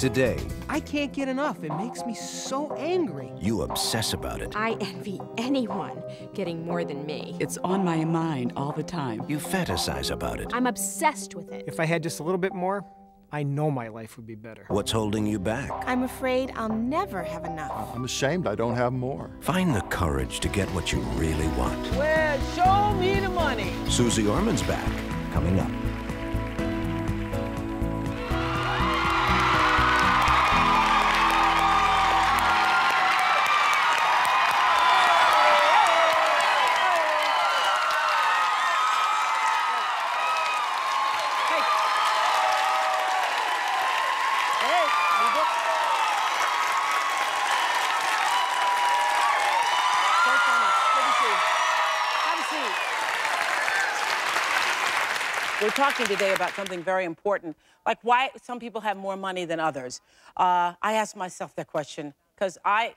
Today, I can't get enough. It makes me so angry. You obsess about it. I envy anyone getting more than me. It's on my mind all the time. You fantasize about it. I'm obsessed with it. If I had just a little bit more, I know my life would be better. What's holding you back? I'm afraid I'll never have enough. I'm ashamed I don't have more. Find the courage to get what you really want. Well, show me the money. Suze Orman's back, coming up. We're talking today about something very important, like why some people have more money than others. I asked myself that question because I,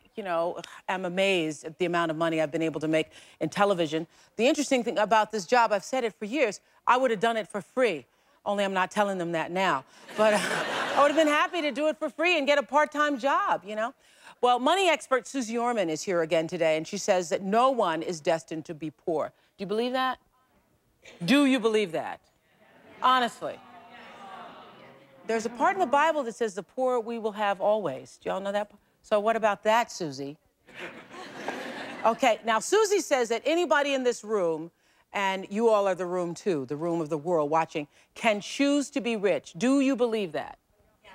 am amazed at the amount of money I've been able to make in television. The interesting thing about this job, I've said it for years, I would have done it for free, only I'm not telling them that now. But I would have been happy to do it for free and get a part-time job, Well, money expert Suze Orman is here again today, and she says that no one is destined to be poor. Do you believe that? Do you believe that? Honestly. There's a part in the Bible that says the poor we will have always. Do y'all know that? So what about that, Suze? Okay, now Suze says that anybody in this room, and you all are the room too, the room of the world watching, can choose to be rich. Do you believe that? Yes.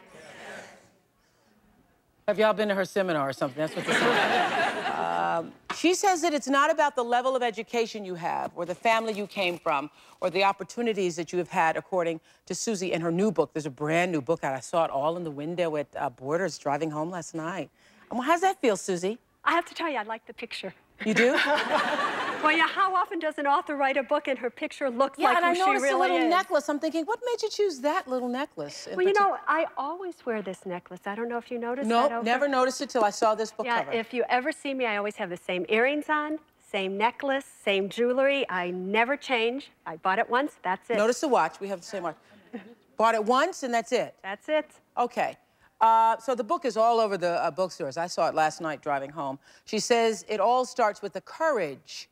Have y'all been to her seminar or something? That's what this is. She says that it's not about the level of education you have or the family you came from or the opportunities that you have had, according to Suze in her new book. There's a brand new book out. I saw it all in the window at Borders driving home last night. How's that feel, Suze? I have to tell you, I like the picture. You do? Well, yeah, how often does an author write a book and her picture looks like who she really is? Yeah, and I noticed a little necklace. I'm thinking, what made you choose that little necklace? Well, I always wear this necklace. I don't know if you noticed that. No, never noticed it till I saw this book cover. Yeah, if you ever see me, I always have the same earrings on, same necklace, same jewelry. I never change. I bought it once, that's it. Notice the watch. We have the same watch. Bought it once, and that's it? That's it. Okay. So the book is all over the bookstores. I saw it last night driving home. She says it all starts with the courage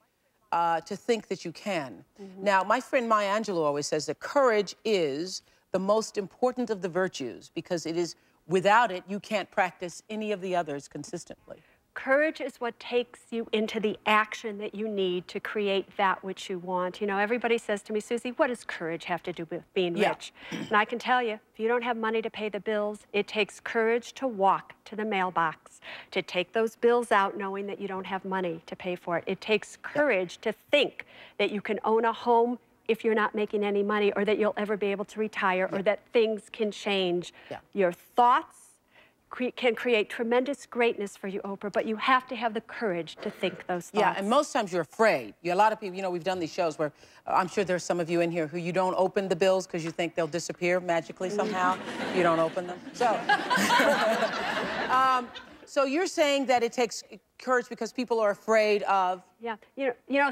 to think that you can. Mm-hmm. Now, my friend Maya Angelou always says that courage is the most important of the virtues because it is, without it, you can't practice any of the others consistently. Courage is what takes you into the action that you need to create that which you want. Everybody says to me, Suze, what does courage have to do with being rich? And I can tell you, if you don't have money to pay the bills, it takes courage to walk to the mailbox, to take those bills out knowing that you don't have money to pay for it. It takes courage to think that you can own a home if you're not making any money, or that you'll ever be able to retire, or that things can change. Your thoughts can create tremendous greatness for you, Oprah, but you have to have the courage to think those thoughts. Yeah, and most times you're afraid. A lot of people, we've done these shows where I'm sure there's some of you in here who you don't open the bills because you think they'll disappear magically somehow. You don't open them. So, so you're saying that it takes courage because people are afraid of... Yeah,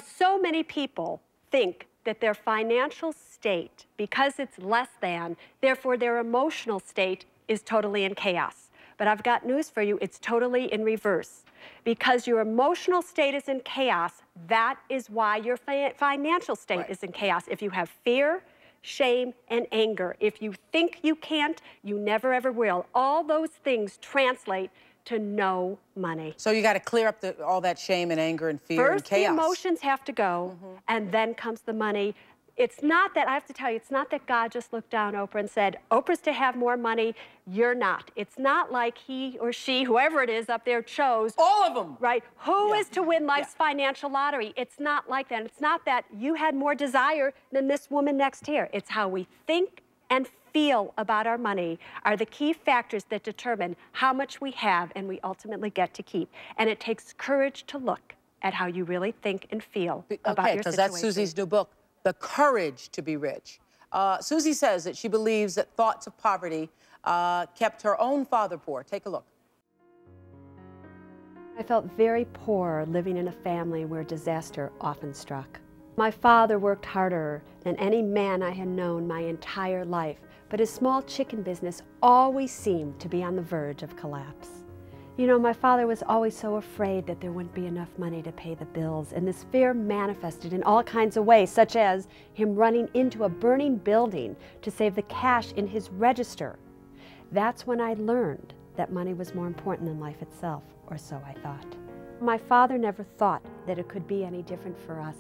so many people think that their financial state, because it's less than, therefore their emotional state is totally in chaos. But I've got news for you, it's totally in reverse. Because your emotional state is in chaos, that is why your financial state is in chaos. If you have fear, shame, and anger, if you think you can't, you never ever will. All those things translate to no money. So you gotta clear up all that shame and anger and fear and chaos. First, the emotions have to go, and then comes the money. It's not that, I have to tell you, it's not that God just looked down, Oprah, and said, Oprah's to have more money, you're not. It's not like he or she, whoever it is up there, chose. All of them. Right? Who is to win life's financial lottery? It's not like that. It's not that you had more desire than this woman next here. It's how we think and feel about our money are the key factors that determine how much we have and we ultimately get to keep. And it takes courage to look at how you really think and feel about your situation. Okay, because that's Suze's new book. The Courage to Be Rich. Suze says that she believes that thoughts of poverty kept her own father poor. Take a look. I felt very poor living in a family where disaster often struck. My father worked harder than any man I had known my entire life, but his small chicken business always seemed to be on the verge of collapse. You know, my father was always so afraid that there wouldn't be enough money to pay the bills, and this fear manifested in all kinds of ways, such as him running into a burning building to save the cash in his register. That's when I learned that money was more important than life itself, or so I thought. My father never thought that it could be any different for us,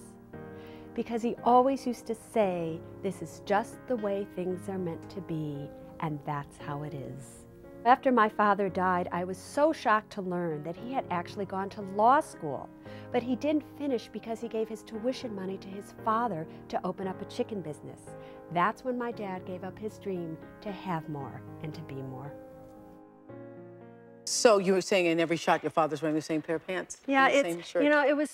because he always used to say, "This is just the way things are meant to be, and that's how it is." After my father died, I was so shocked to learn that he had actually gone to law school, but he didn't finish because he gave his tuition money to his father to open up a chicken business. That's when my dad gave up his dream to have more and to be more. So you were saying in every shot your father's wearing the same pair of pants? Yeah, it's, you know, it was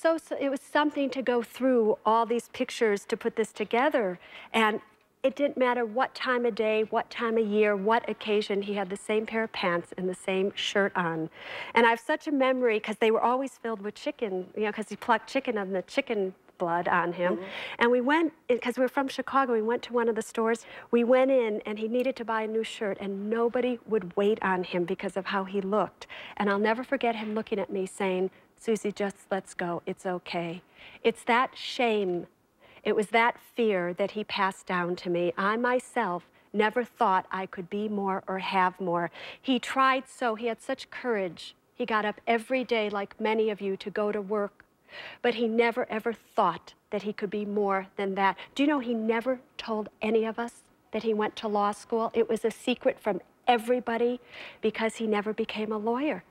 something to go through all these pictures to put this together, and it didn't matter what time of day, what time of year, what occasion, he had the same pair of pants and the same shirt on. And I have such a memory, because they were always filled with chicken, you know, because he plucked chicken and the chicken blood on him. Mm-hmm. And we went, because we were from Chicago, we went to one of the stores. We went in, and he needed to buy a new shirt, and nobody would wait on him because of how he looked. And I'll never forget him looking at me saying, "Susie, just let's go, it's okay." It's that shame. It was that fear that he passed down to me. I myself never thought I could be more or have more. He tried so, he had such courage. He got up every day, like many of you, to go to work, but he never ever thought that he could be more than that. Do you know he never told any of us that he went to law school? It was a secret from everybody because he never became a lawyer.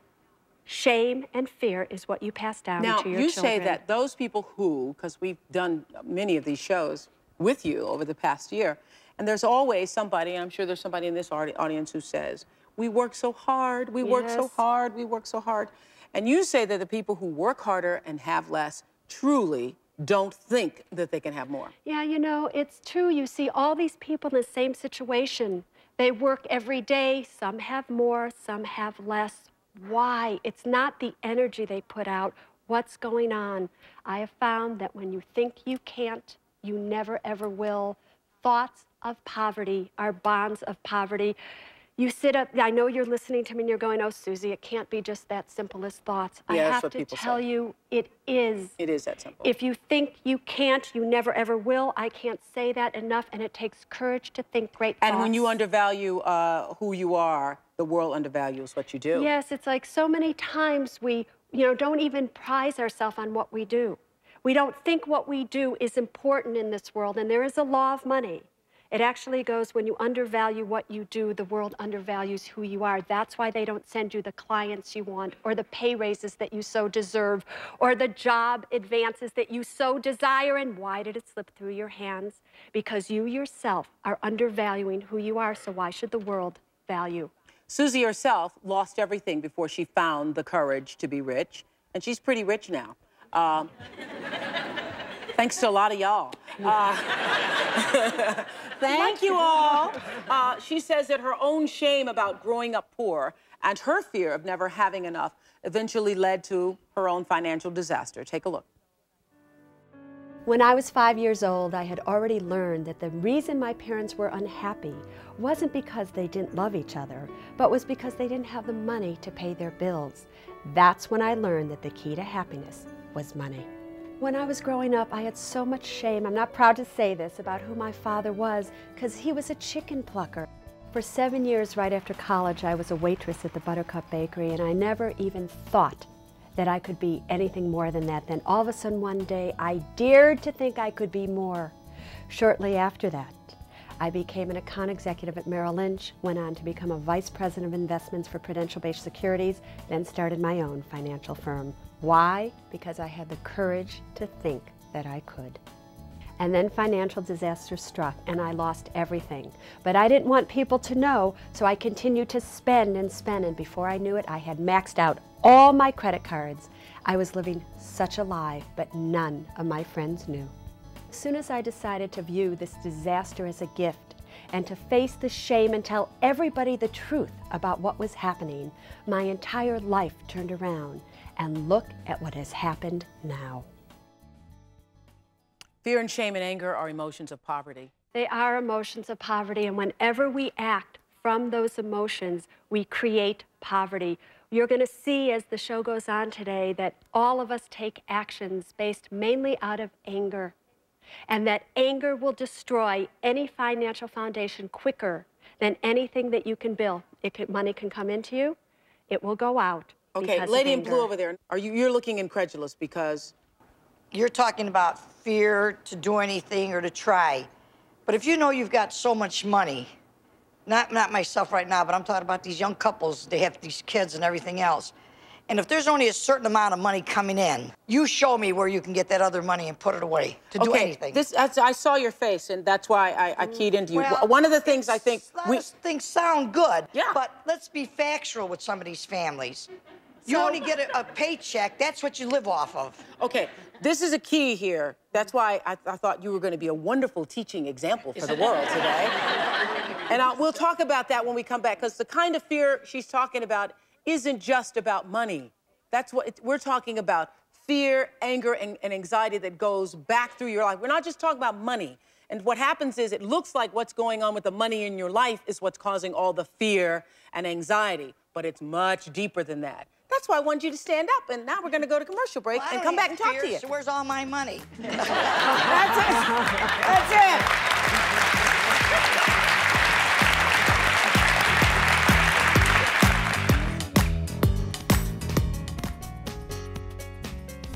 Shame and fear is what you pass down to your children. Now, you say that those people who, because we've done many of these shows with you over the past year, and there's always somebody, and I'm sure there's somebody in this audience who says, "We work so hard, we work so hard, we work so hard." And you say that the people who work harder and have less truly don't think that they can have more. Yeah, you know, it's true. You see all these people in the same situation. They work every day. Some have more, some have less. Why? It's not the energy they put out. What's going on? I have found that when you think you can't, you never ever will. Thoughts of poverty are bonds of poverty. You sit up, I know you're listening to me and you're going, "Oh, Susie, it can't be just that simple as thoughts." Yeah, I have to tell you, it is. It is that simple. If you think you can't, you never ever will. I can't say that enough, and it takes courage to think great thoughts. And when you undervalue who you are, the world undervalues what you do. Yes, it's like so many times we, you know, don't even prize ourselves on what we do. We don't think what we do is important in this world, and there is a law of money. It actually goes, when you undervalue what you do, the world undervalues who you are. That's why they don't send you the clients you want, or the pay raises that you so deserve, or the job advances that you so desire. And why did it slip through your hands? Because you yourself are undervaluing who you are, so why should the world value? Suze herself lost everything before she found the courage to be rich, and she's pretty rich now. Thanks to a lot of y'all. Thank you all. She says that her own shame about growing up poor and her fear of never having enough eventually led to her own financial disaster. Take a look. When I was 5 years old, I had already learned that the reason my parents were unhappy wasn't because they didn't love each other, but was because they didn't have the money to pay their bills. That's when I learned that the key to happiness was money. When I was growing up, I had so much shame, I'm not proud to say this, about who my father was, because he was a chicken plucker. For 7 years right after college, I was a waitress at the Buttercup Bakery, and I never even thought that I could be anything more than that. Then all of a sudden one day, I dared to think I could be more. Shortly after that, I became an account executive at Merrill Lynch, went on to become a vice president of investments for Prudential-Bache Securities, then started my own financial firm. Why? Because I had the courage to think that I could. And then financial disaster struck, and I lost everything. But I didn't want people to know, so I continued to spend and spend, and before I knew it, I had maxed out all my credit cards. I was living such a lie, but none of my friends knew. As soon as I decided to view this disaster as a gift and to face the shame and tell everybody the truth about what was happening, my entire life turned around, and look at what has happened now. Fear and shame and anger are emotions of poverty. They are emotions of poverty, and whenever we act from those emotions, we create poverty. You're going to see as the show goes on today that all of us take actions based mainly out of anger, and that anger will destroy any financial foundation quicker than anything that you can build. Money can come into you, it will go out. Okay, lady in blue over there, you're looking incredulous because... You're talking about fear to do anything or to try. But if you know you've got so much money, not myself right now, but I'm talking about these young couples, they have these kids and everything else. And if there's only a certain amount of money coming in, you show me where you can get that other money and put it away to do anything. I saw your face, and that's why I keyed into you. Well, one of the things I think... things sound good, but let's be factual with some of these families. You only get a paycheck. That's what you live off of. Okay, this is a key here. That's why I thought you were going to be a wonderful teaching example for the world today. And we'll talk about that when we come back, because the kind of fear she's talking about isn't just about money. That's what we're talking about. Fear, anger, and anxiety that goes back through your life. We're not just talking about money. And what happens is it looks like what's going on with the money in your life is what's causing all the fear and anxiety, but it's much deeper than that. That's why I wanted you to stand up, and now we're going to go to commercial break and come back and talk to you. Where's all my money? That's it. That's it.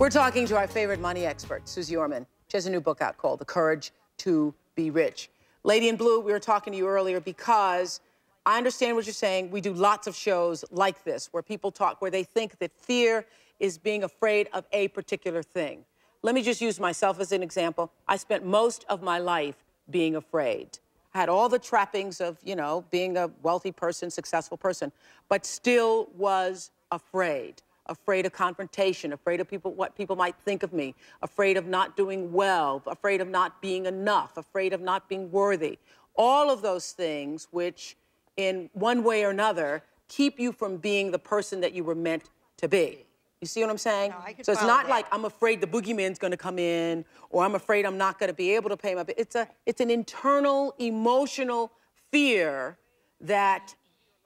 We're talking to our favorite money expert, Suze Orman. She has a new book out called The Courage to Be Rich. Lady in Blue, we were talking to you earlier because I understand what you're saying. We do lots of shows like this where people talk, where they think that fear is being afraid of a particular thing. Let me just use myself as an example. I spent most of my life being afraid. I had all the trappings of, you know, being a wealthy person, successful person, but still was afraid. Afraid of confrontation, afraid of people, what people might think of me, afraid of not doing well, afraid of not being enough, afraid of not being worthy. All of those things which, in one way or another, keep you from being the person that you were meant to be. You see what I'm saying? No, so it's not like I'm afraid the boogeyman's going to come in, or I'm afraid I'm not going to be able to pay my bill. It's an internal, emotional fear that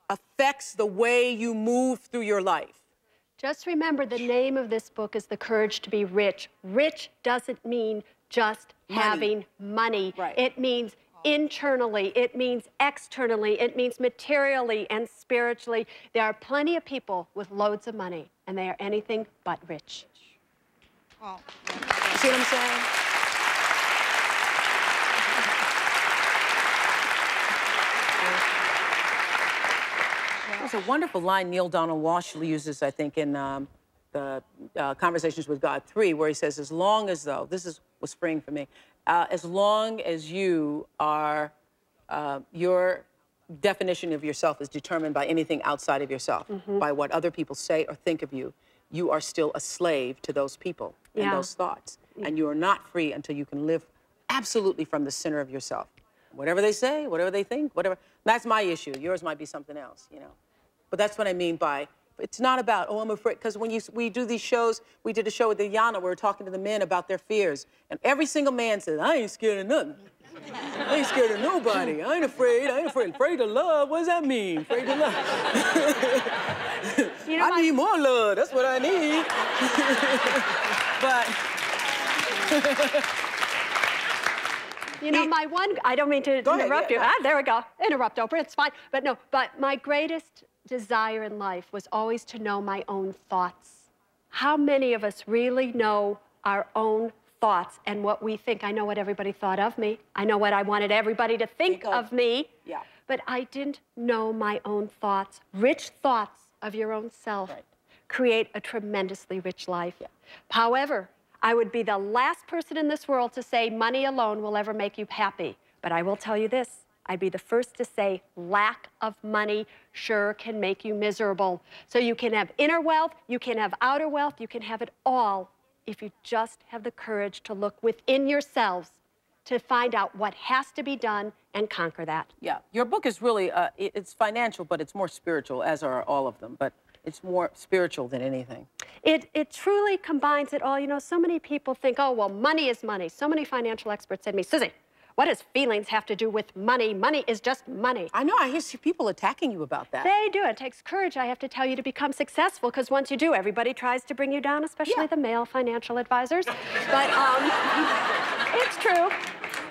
affects the way you move through your life. Just remember, the name of this book is The Courage to Be Rich. Rich doesn't mean just having money. Right. It means internally, it means externally, it means materially and spiritually. There are plenty of people with loads of money, and they are anything but rich. Oh. You see what I'm saying? It's a wonderful line Neil Donald Walsh uses, I think, in the Conversations with God 3, where he says, as long as though, this was spring for me, as long as you are, your definition of yourself is determined by anything outside of yourself, by what other people say or think of you, you are still a slave to those people and those thoughts. And you are not free until you can live absolutely from the center of yourself. Whatever they say, whatever they think, whatever. That's my issue. Yours might be something else, you know. But that's what I mean by, it's not about, oh, I'm afraid, because when we do these shows, we did a show with Iyanla where we were talking to the men about their fears, and every single man says, I ain't scared of nothing. I ain't scared of nobody. I ain't afraid. I ain't afraid. Afraid of love? What does that mean? Afraid of love? You know, I need more love. That's what I need. But... You know, my one, I don't mean to interrupt you. Ah, there we go. Interrupt, Oprah, it's fine. But no, but my greatest desire in life was always to know my own thoughts. How many of us really know our own thoughts and what we think? I know what everybody thought of me. I know what I wanted everybody to think of me. Yeah. But I didn't know my own thoughts. Rich thoughts of your own self create a tremendously rich life. Yeah. However, I would be the last person in this world to say money alone will ever make you happy. But I will tell you this, I'd be the first to say lack of money sure can make you miserable. So you can have inner wealth, you can have outer wealth, you can have it all if you just have the courage to look within yourselves to find out what has to be done and conquer that. Yeah, your book is really, it's financial, but it's more spiritual, as are all of them. But it's more spiritual than anything. It truly combines it all. You know, so many people think, oh, well, money is money. So many financial experts said to me, Suze, What does feelings have to do with money? Money is just money. I know, I hear people attacking you about that. They do. It takes courage, I have to tell you, to become successful, because once you do, everybody tries to bring you down, especially the male financial advisors. But it's true.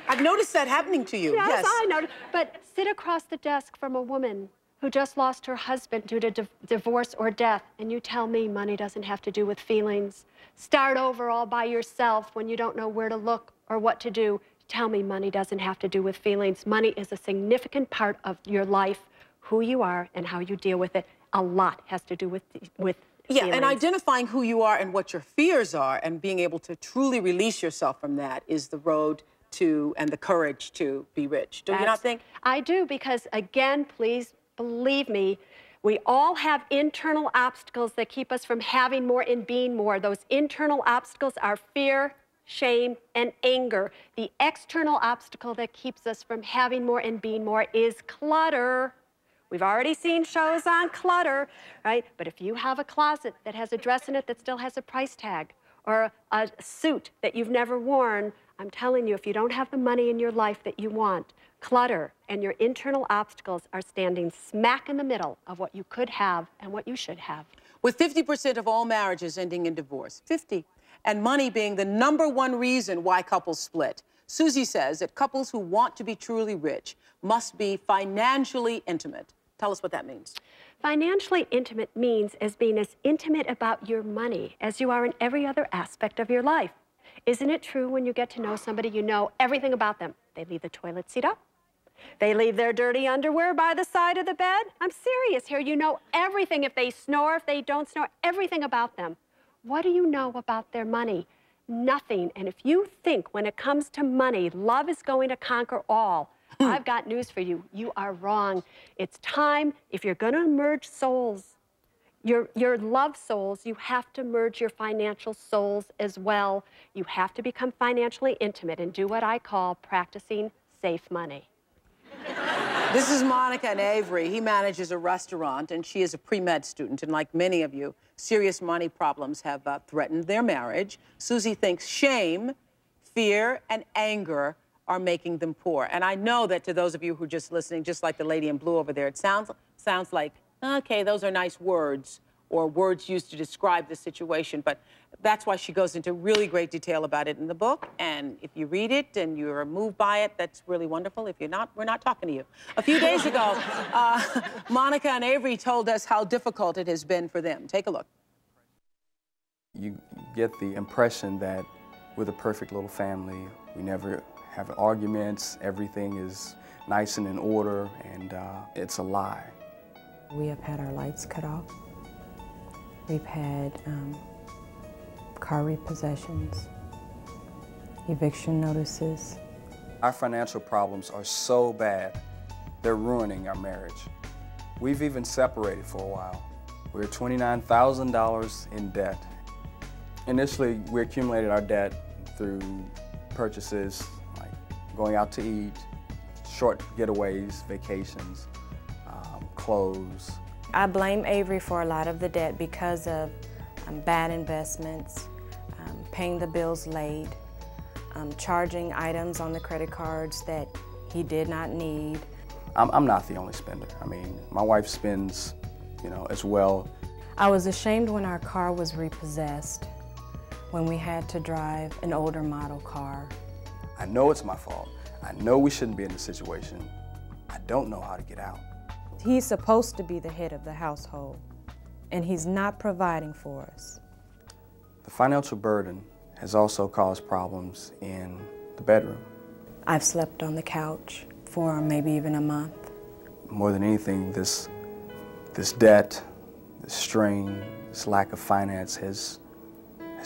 I've noticed that happening to you. Yes, I noticed. But sit across the desk from a woman who just lost her husband due to divorce or death, and you tell me money doesn't have to do with feelings. Start over all by yourself when you don't know where to look or what to do. Tell me money doesn't have to do with feelings. Money is a significant part of your life, who you are and how you deal with it. A lot has to do with feelings. And identifying who you are and what your fears are and being able to truly release yourself from that is the road to and the courage to be rich. Do you not think? I do, because again, please believe me, we all have internal obstacles that keep us from having more and being more. Those internal obstacles are fear, shame, and anger. The external obstacle that keeps us from having more and being more is clutter. We've already seen shows on clutter, right? But if you have a closet that has a dress in it that still has a price tag, or a suit that you've never worn, I'm telling you, if you don't have the money in your life that you want, clutter and your internal obstacles are standing smack in the middle of what you could have and what you should have. With 50% of all marriages ending in divorce, 50, and money being the #1 reason why couples split, Suze says that couples who want to be truly rich must be financially intimate. Tell us what that means. Financially intimate means as being as intimate about your money as you are in every other aspect of your life. Isn't it true when you get to know somebody, you know everything about them? They leave the toilet seat up. They leave their dirty underwear by the side of the bed. I'm serious here. You know everything. If they snore, if they don't snore, everything about them. What do you know about their money? Nothing. And if you think when it comes to money, love is going to conquer all, I've got news for you. You are wrong. It's time, if you're going to merge souls, your love souls, you have to merge your financial souls as well. You have to become financially intimate and do what I call practicing safe money. This is Monica and Avery. He manages a restaurant, and she is a pre-med student. And like many of you, serious money problems have threatened their marriage. Suze thinks shame, fear, and anger are making them poor. And I know that to those of you who are just listening, just like the lady in blue over there, it sounds like, okay, those are nice words, or words used to describe the situation, but that's why she goes into really great detail about it in the book, and if you read it and you're moved by it, that's really wonderful. If you're not, we're not talking to you. A few days ago, Monica and Avery told us how difficult it has been for them. Take a look. You get the impression that we're the perfect little family. We never have arguments, everything is nice and in order, and it's a lie. We have had our lights cut off. We've had car repossessions, eviction notices. Our financial problems are so bad, they're ruining our marriage. We've even separated for a while. We're $29,000 in debt. Initially, we accumulated our debt through purchases, like going out to eat, short getaways, vacations, clothes. I blame Avery for a lot of the debt because of bad investments, paying the bills late, charging items on the credit cards that he did not need. I'm not the only spender. I mean, my wife spends, you know, as well. I was ashamed when our car was repossessed, when we had to drive an older model car. I know it's my fault. I know we shouldn't be in this situation. I don't know how to get out. He's supposed to be the head of the household, and he's not providing for us. The financial burden has also caused problems in the bedroom. I've slept on the couch for maybe even a month. More than anything, this debt, this strain, this lack of finance has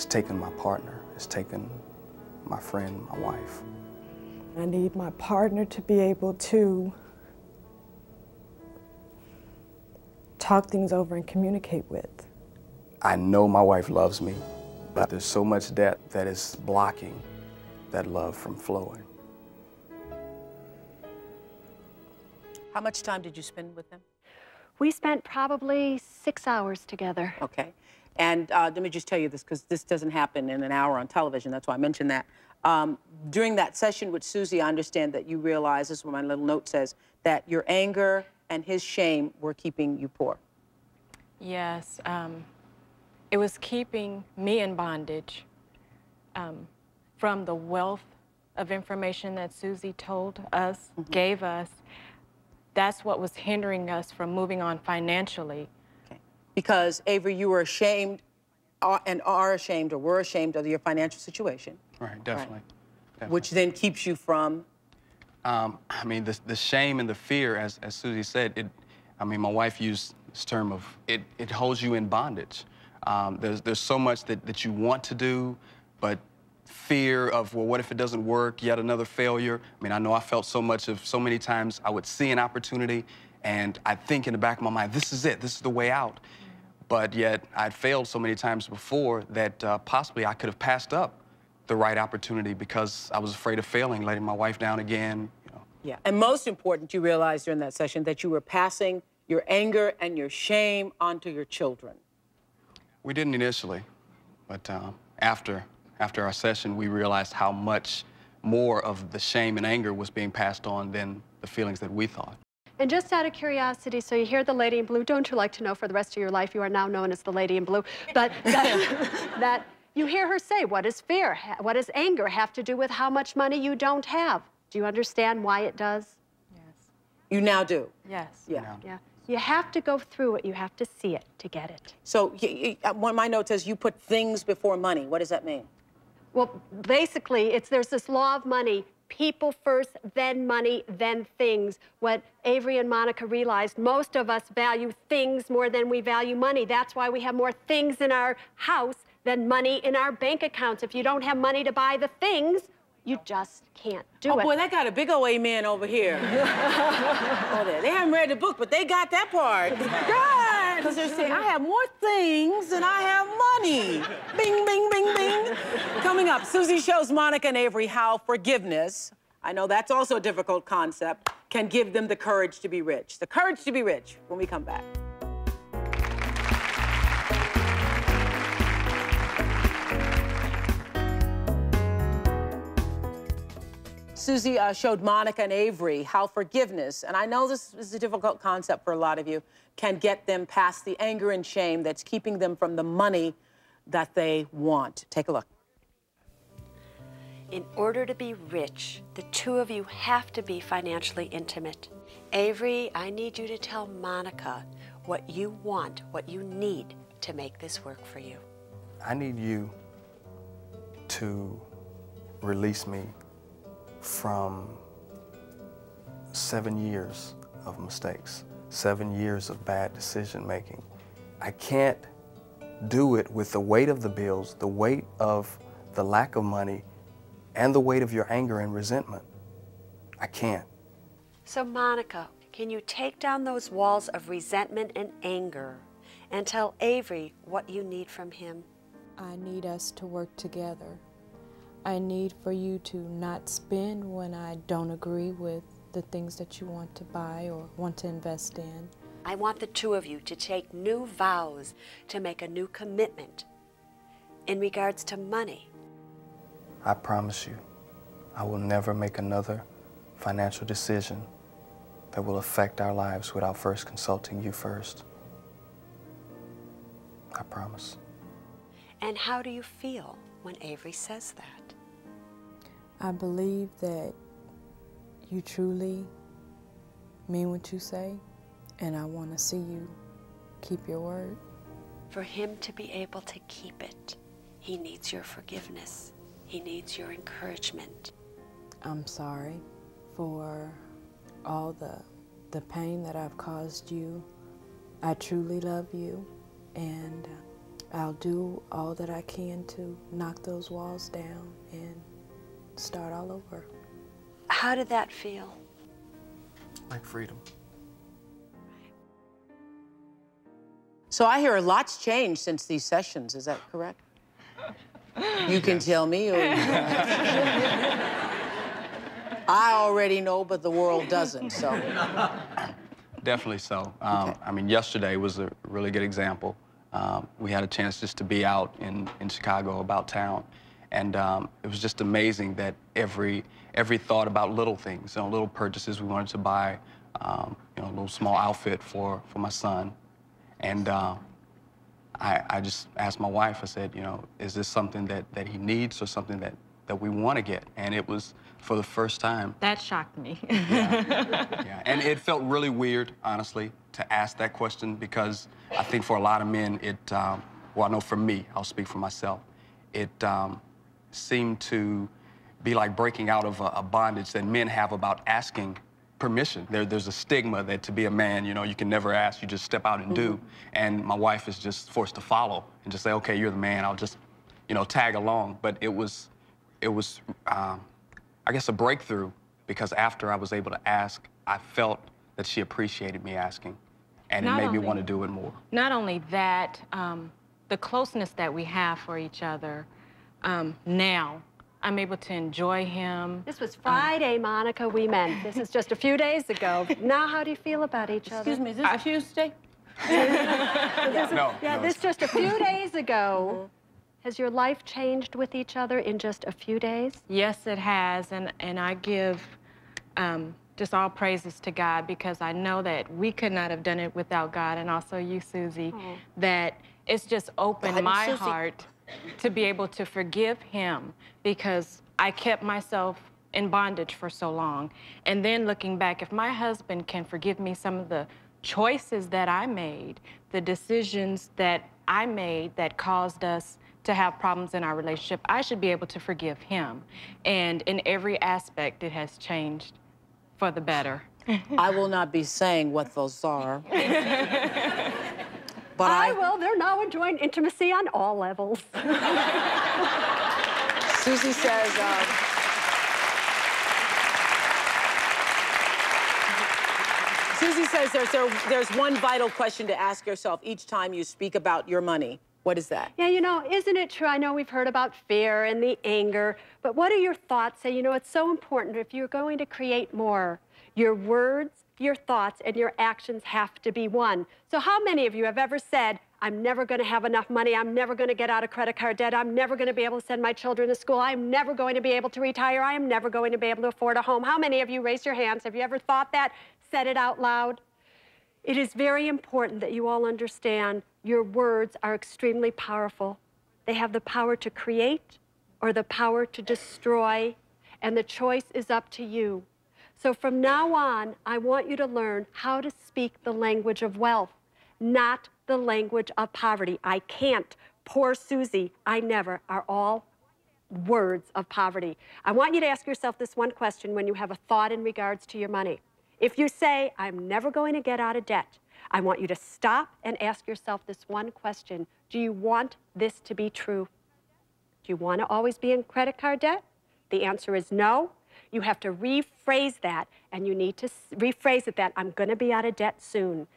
taken my partner, has taken my friend, my wife. I need my partner to be able to talk things over and communicate with. I know my wife loves me, but there's so much debt that is blocking that love from flowing. How much time did you spend with them? We spent probably 6 hours together. Okay. And let me just tell you this, because this doesn't happen in an hour on television. That's why I mentioned that. During that session with Suze, I understand that you realize, this is what my little note says, that your anger and his shame were keeping you poor. Yes. It was keeping me in bondage from the wealth of information that Suze told us, mm-hmm. gave us. That's what was hindering us from moving on financially. Because, Avery, you were ashamed and are ashamed or were ashamed of your financial situation. Right, definitely. Right? Definitely. Which then keeps you from? I mean, the shame and the fear, as Suze said, I mean, my wife used this term of, it holds you in bondage. There's so much that you want to do, but fear of, well, what if it doesn't work, yet another failure. I mean, I know I felt so much of, so many times I would see an opportunity, and I think in the back of my mind, this is it, this is the way out. But yet I'd failed so many times before that possibly I could have passed up the right opportunity because I was afraid of failing, letting my wife down again. You know. Yeah, and most important, you realized during that session that you were passing your anger and your shame onto your children. We didn't initially, but after our session, we realized how much more of the shame and anger was being passed on than the feelings that we thought. And just out of curiosity, so you hear the lady in blue, don't you like to know for the rest of your life you are now known as the lady in blue, but that you hear her say, what does fear, what does anger have to do with how much money you don't have? Do you understand why it does? Yes. You now do? Yes. Yeah. Now. Yeah. You have to go through it. You have to see it to get it. So one of my notes says you put things before money. What does that mean? Well, basically, there's this law of money. People first, then money, then things. What Avery and Monica realized, most of us value things more than we value money. That's why we have more things in our house than money in our bank accounts. If you don't have money to buy the things, you just can't do it. Oh, boy, that got a big old amen over here. They haven't read the book, but they got that part. God! Because they're saying, I have more things than I have money. Bing, bing, bing, bing. Coming up, Suze shows Monica and Avery how forgiveness, I know that's also a difficult concept, can give them the courage to be rich. The courage to be rich when we come back. Suze showed Monica and Avery how forgiveness, and I know this is a difficult concept for a lot of you, can get them past the anger and shame that's keeping them from the money that they want. Take a look. In order to be rich, the two of you have to be financially intimate. Avery, I need you to tell Monica what you want, what you need to make this work for you. I need you to release me from 7 years of mistakes, 7 years of bad decision-making. I can't do it with the weight of the bills, the weight of the lack of money, and the weight of your anger and resentment. I can't. So, Monica, can you take down those walls of resentment and anger and tell Avery what you need from him? I need us to work together. I need for you to not spend when I don't agree with the things that you want to buy or want to invest in. I want the two of you to take new vows, to make a new commitment in regards to money. I promise you, I will never make another financial decision that will affect our lives without first consulting you first. I promise. And how do you feel when Avery says that? I believe that you truly mean what you say, and I want to see you keep your word. For him to be able to keep it, he needs your forgiveness. He needs your encouragement. I'm sorry for all the pain that I've caused you. I truly love you, and I'll do all that I can to knock those walls down and start all over. How did that feel? Like freedom. So I hear a lot's changed since these sessions. Is that correct? You can tell me. Or I already know, but the world doesn't, so. Definitely so. Okay. I mean, yesterday was a really good example. We had a chance just to be out in Chicago, about town, and it was just amazing that every thought about little things, you know, little purchases. We wanted to buy, you know, a little small outfit for my son, and I just asked my wife. I said, you know, is this something that he needs or something that we want to get? And it was for the first time. That shocked me. Yeah. And it felt really weird, honestly, to ask that question, because I think for a lot of men, it, well, I know for me, I'll speak for myself, it seemed to be like breaking out of a bondage that men have about asking permission. There's a stigma that to be a man, you know, you can never ask, you just step out and do. And my wife is just forced to follow and just say, okay, you're the man, I'll just, you know, tag along. But it was I guess, a breakthrough, because after I was able to ask, I felt that she appreciated me asking, and it made me want to do it more. Not only that, the closeness that we have for each other now, I'm able to enjoy him. This was Friday, Monica, we met. This is just a few days ago. Now, how do you feel about each other? Excuse me, is this Tuesday? This is just a few days ago. Has your life changed with each other in just a few days? Yes, it has, and I give just all praises to God, because I know that we could not have done it without God, and also you, Suze, that it's just opened my heart to be able to forgive him, because I kept myself in bondage for so long. And then looking back, if my husband can forgive me some of the choices that I made, the decisions that I made that caused us to have problems in our relationship, I should be able to forgive him. And in every aspect, it has changed for the better. I will not be saying what those are. But I will. They're now enjoying intimacy on all levels. Suze says, Suze says there's one vital question to ask yourself each time you speak about your money. What is that? Yeah, you know, isn't it true? I know we've heard about fear and the anger, but what are your thoughts? And you know, it's so important if you're going to create more. Your words, your thoughts, and your actions have to be one. So how many of you have ever said, I'm never going to have enough money, I'm never going to get out of credit card debt, I'm never going to be able to send my children to school, I'm never going to be able to retire, I am never going to be able to afford a home? How many of you, raise your hands, have you ever thought that, said it out loud? It is very important that you all understand your words are extremely powerful. They have the power to create or the power to destroy, and the choice is up to you. So from now on, I want you to learn how to speak the language of wealth, not the language of poverty. I can't, poor Suze, I never, are all words of poverty. I want you to ask yourself this one question when you have a thought in regards to your money. If you say, I'm never going to get out of debt, I want you to stop and ask yourself this one question. Do you want this to be true? Do you want to always be in credit card debt? The answer is no. You have to rephrase that, and you need to rephrase it that I'm going to be out of debt soon.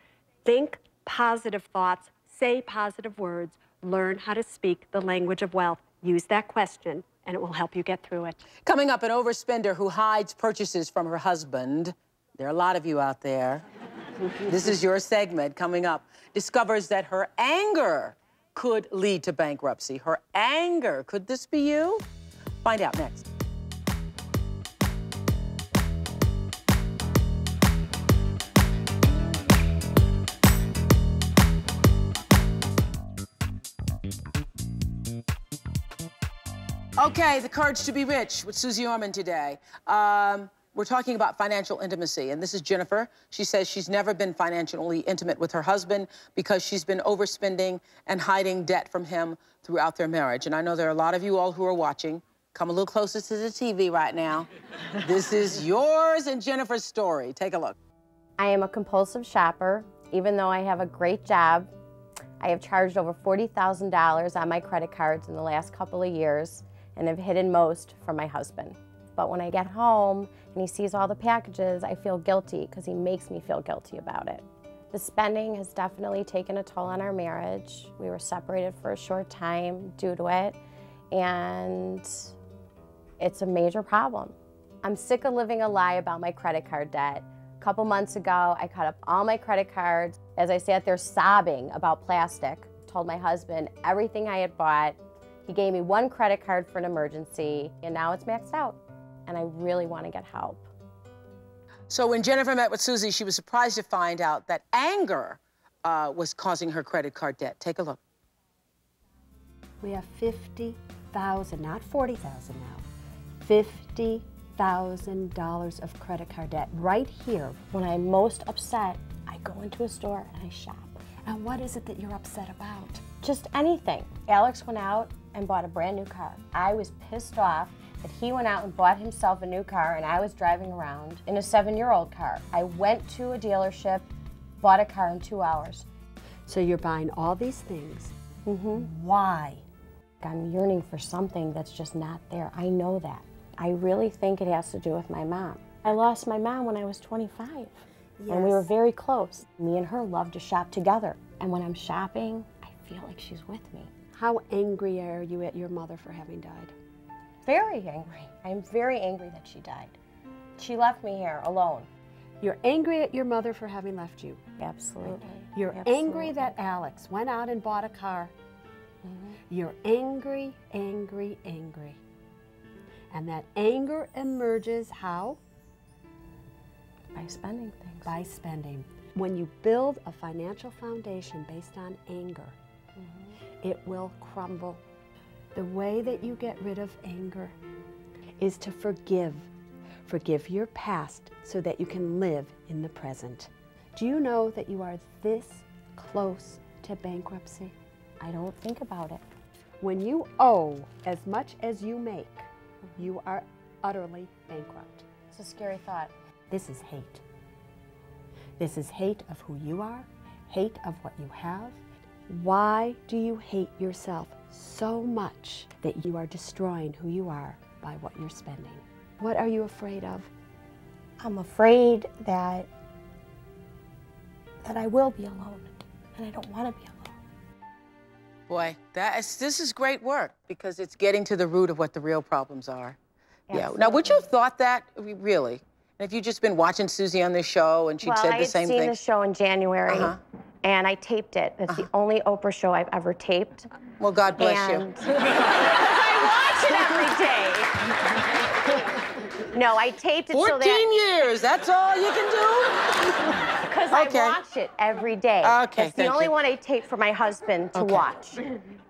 Think positive thoughts, say positive words, learn how to speak the language of wealth. Use that question, and it will help you get through it. Coming up, an overspender who hides purchases from her husband. There are a lot of you out there. This is your segment. Coming up, discovers that her anger could lead to bankruptcy. Her anger. Could this be you? Find out next. Okay, The Courage to Be Rich with Suze Orman today. We're talking about financial intimacy, and this is Jennifer. She says she's never been financially intimate with her husband because she's been overspending and hiding debt from him throughout their marriage. And I know there are a lot of you all who are watching. Come a little closer to the TV right now. This is yours and Jennifer's story. Take a look. I am a compulsive shopper. Even though I have a great job, I have charged over $40,000 on my credit cards in the last couple of years and have hidden most from my husband. But when I get home and he sees all the packages, I feel guilty because he makes me feel guilty about it. The spending has definitely taken a toll on our marriage. We were separated for a short time due to it, and it's a major problem. I'm sick of living a lie about my credit card debt, A couple months ago, I cut up all my credit cards. As I sat there sobbing about plastic, I told my husband everything I had bought. He gave me one credit card for an emergency, and now it's maxed out, and I really want to get help. So when Jennifer met with Suze, she was surprised to find out that anger was causing her credit card debt. Take a look. We have $50,000, not $40,000 now, $50,000 of credit card debt right here. When I'm most upset, I go into a store and I shop. And what is it that you're upset about? Just anything. Alex went out and bought a brand new car. I was pissed off that he went out and bought himself a new car and I was driving around in a 7-year-old car. I went to a dealership, bought a car in 2 hours. So you're buying all these things. Mm-hmm. Why? I'm yearning for something that's just not there. I know that. I really think it has to do with my mom. I lost my mom when I was 25, yes, and we were very close. Me and her loved to shop together, and when I'm shopping, I feel like she's with me. How angry are you at your mother for having died? Very angry. I'm very angry that she died. She left me here alone. You're angry at your mother for having left you. Absolutely. You're angry that Alex went out and bought a car. Mm-hmm. You're angry, angry, angry. And that anger emerges how? By spending things. By spending. When you build a financial foundation based on anger, mm-hmm, it will crumble. The way that you get rid of anger is to forgive. Forgive your past so that you can live in the present. Do you know that you are this close to bankruptcy? I don't think about it. When you owe as much as you make, you are utterly bankrupt. It's a scary thought. This is hate. This is hate of who you are, hate of what you have. Why do you hate yourself so much that you are destroying who you are by what you're spending? What are you afraid of? I'm afraid that I will be alone, and I don't want to be alone. Boy, this is great work, because it's getting to the root of what the real problems are. Absolutely. Yeah. Now, would you have thought that, really? If you'd just been watching Suze on this show and she'd said the same thing. Well, I had seen the show in January, and I taped it. It's the only Oprah show I've ever taped. Well, God bless you. Because I watch it every day. No, I taped it 14 years, that's all you can do? Because I watch it every day. Okay, it's the only one I tape for my husband to watch.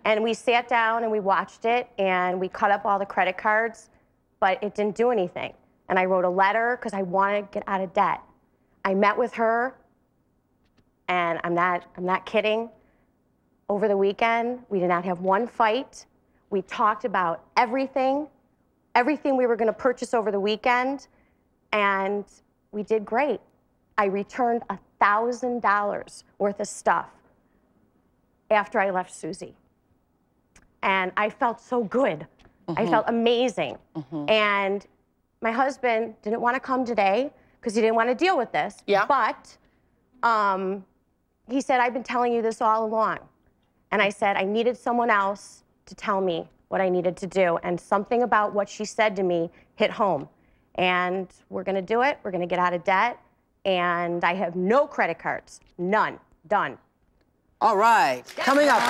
And we sat down and we watched it, and we cut up all the credit cards, but it didn't do anything. And I wrote a letter because I wanted to get out of debt. I met with her, and I'm not kidding. Over the weekend, we did not have one fight. We talked about everything we were going to purchase over the weekend, and we did great. I returned $1,000 worth of stuff after I left Suze. And I felt so good. Mm-hmm. I felt amazing. Mm-hmm. And my husband didn't want to come today because he didn't want to deal with this. Yeah. But he said, I've been telling you this all along. And I said, I needed someone else to tell me what I needed to do. And something about what she said to me hit home. And we're going to do it. We're going to get out of debt. And I have no credit cards. None. Done. All right. Coming up,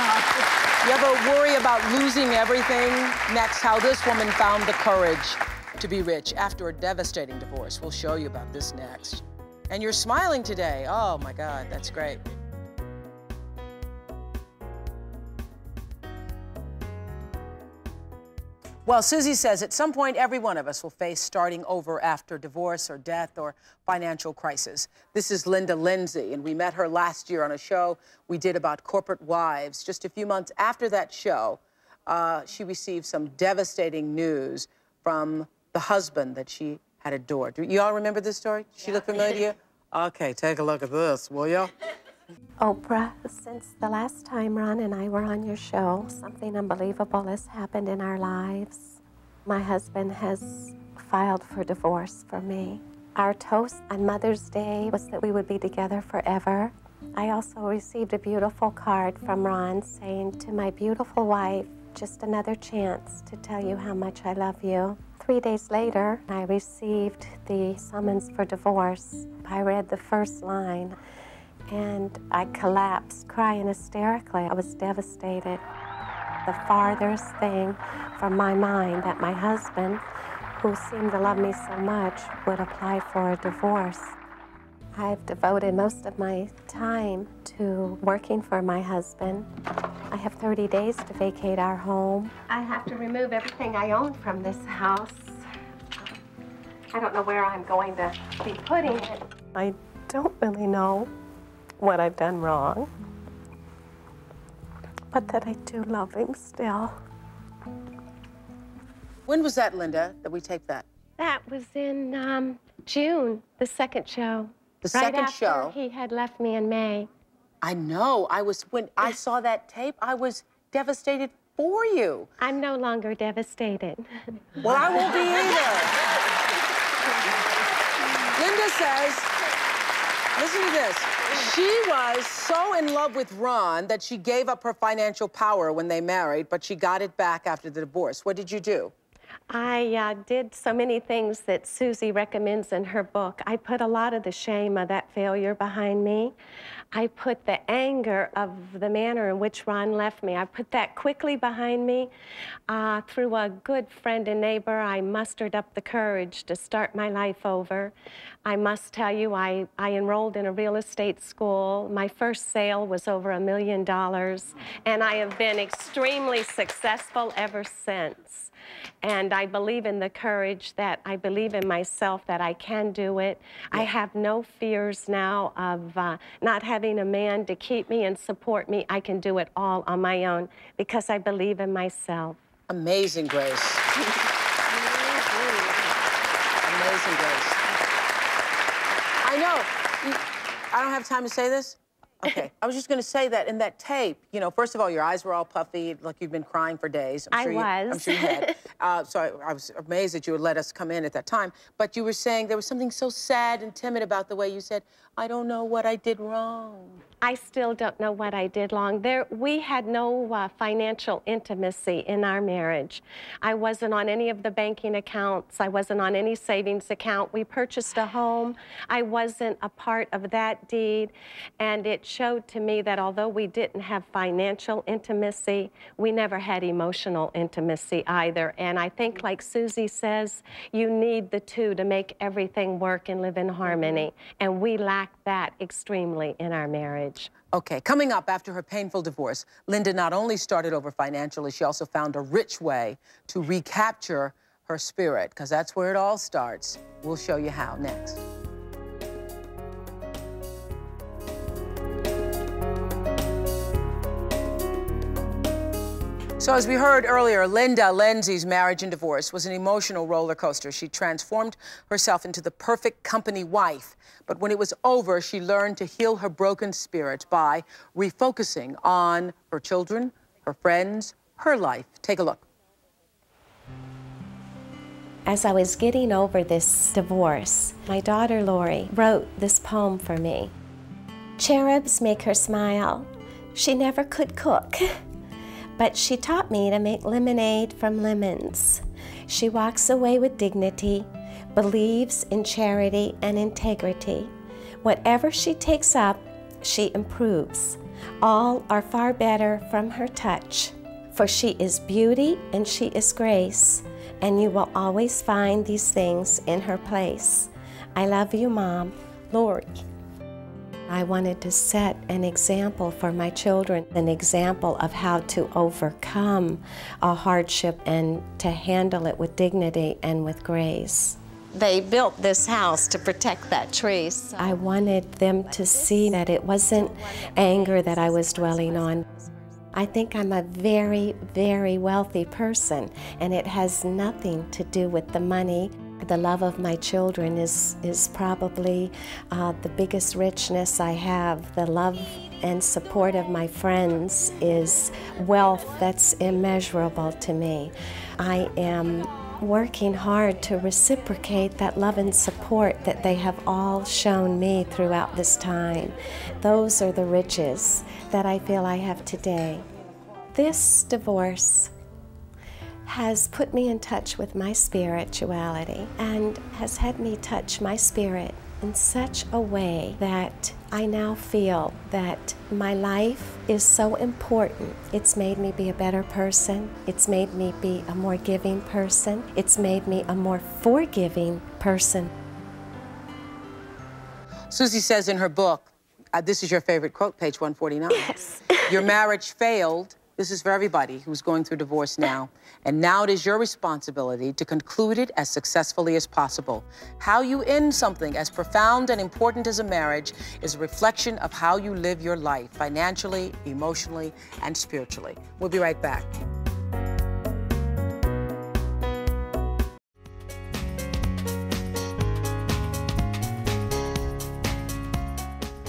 you ever worry about losing everything? Next, how this woman found the courage to be rich after a devastating divorce. We'll show you about this next. And you're smiling today. Oh, my God. That's great. Well, Suze says at some point every one of us will face starting over after divorce or death or financial crisis. This is Linda Lindsay, and we met her last year on a show we did about corporate wives. Just a few months after that show, she received some devastating news from the husband that she had adored. Do you all remember this story? She looked familiar to you? Okay, take a look at this, will you? Oprah, since the last time Ron and I were on your show, something unbelievable has happened in our lives. My husband has filed for divorce for me. Our toast on Mother's Day was that we would be together forever. I also received a beautiful card from Ron saying, to my beautiful wife, just another chance to tell you how much I love you. 3 days later, I received the summons for divorce. I read the first line, and I collapsed, crying hysterically. I was devastated. The farthest thing from my mind that my husband, who seemed to love me so much, would apply for a divorce. I've devoted most of my time to working for my husband. I have 30 days to vacate our home. I have to remove everything I own from this house. I don't know where I'm going to be putting it. I don't really know what I've done wrong, but that I do love him still. When was that, Linda, that we taped that? That was in June, the second show. The second show. He had left me in May. I know. When I saw that tape, I was devastated for you. I'm no longer devastated. Well, I won't be either. Linda says, listen to this. She was so in love with Ron that she gave up her financial power when they married, but she got it back after the divorce. What did you do? I did so many things that Susie recommends in her book. I put a lot of the shame of that failure behind me. I put the anger of the manner in which Ron left me. I put that quickly behind me. Through a good friend and neighbor, I mustered up the courage to start my life over. I must tell you, I enrolled in a real estate school. My first sale was over $1 million, and I have been extremely successful ever since. And I believe in the courage that I believe in myself that I can do it. Yeah. I have no fears now of not having a man to keep me and support me. I can do it all on my own because I believe in myself. Amazing grace. Amazing grace. I know. I don't have time to say this. Okay, I was just going to say that in that tape, you know, first of all, your eyes were all puffy, like you'd been crying for days. I'm sure you had. So I was amazed that you would let us come in at that time. But you were saying there was something so sad and timid about the way you said, I don't know what I did wrong. I still don't know what I did wrong. We had no financial intimacy in our marriage. I wasn't on any of the banking accounts. I wasn't on any savings account. We purchased a home. I wasn't a part of that deed. And it showed to me that although we didn't have financial intimacy, we never had emotional intimacy either. And I think, like Susie says, you need the two to make everything work and live in harmony. And we lacked that extremely in our marriage. Okay, coming up after her painful divorce, Linda not only started over financially, she also found a rich way to recapture her spirit, because that's where it all starts. We'll show you how next. So as we heard earlier, Linda Lindsay's marriage and divorce was an emotional roller coaster. She transformed herself into the perfect company wife. But when it was over, she learned to heal her broken spirit by refocusing on her children, her friends, her life. Take a look. As I was getting over this divorce, my daughter Lori wrote this poem for me. Cherubs make her smile. She never could cook. But she taught me to make lemonade from lemons. She walks away with dignity, believes in charity and integrity. Whatever she takes up, she improves. All are far better from her touch. For she is beauty and she is grace, and you will always find these things in her place. I love you, Mom. Lori. I wanted to set an example for my children, an example of how to overcome a hardship and to handle it with dignity and with grace. They built this house to protect that tree. So I wanted them to see that it wasn't anger that I was dwelling on. I think I'm a very, very wealthy person, and it has nothing to do with the money. The love of my children is probably the biggest richness I have. The love and support of my friends is wealth that's immeasurable to me. I am working hard to reciprocate that love and support that they have all shown me throughout this time. Those are the riches that I feel I have today. This divorce has put me in touch with my spirituality and has had me touch my spirit in such a way that I now feel that my life is so important. It's made me be a better person. It's made me be a more giving person. It's made me a more forgiving person. Suze says in her book, this is your favorite quote, page 149. Yes. Your marriage failed. This is for everybody who's going through divorce now. And now it is your responsibility to conclude it as successfully as possible. How you end something as profound and important as a marriage is a reflection of how you live your life, financially, emotionally, and spiritually. We'll be right back.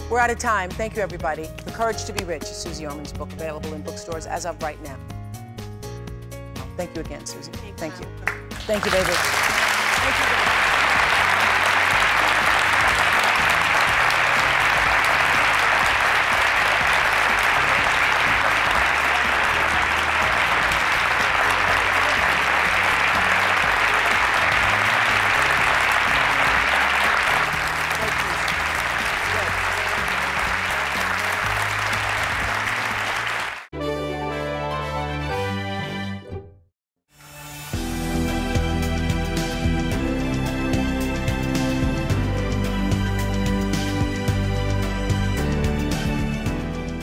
We're out of time. Thank you, everybody. The Courage to Be Rich is Suze Orman's book, available in bookstores as of right now. Thank you again, Suze. Thank you. Thank you, David.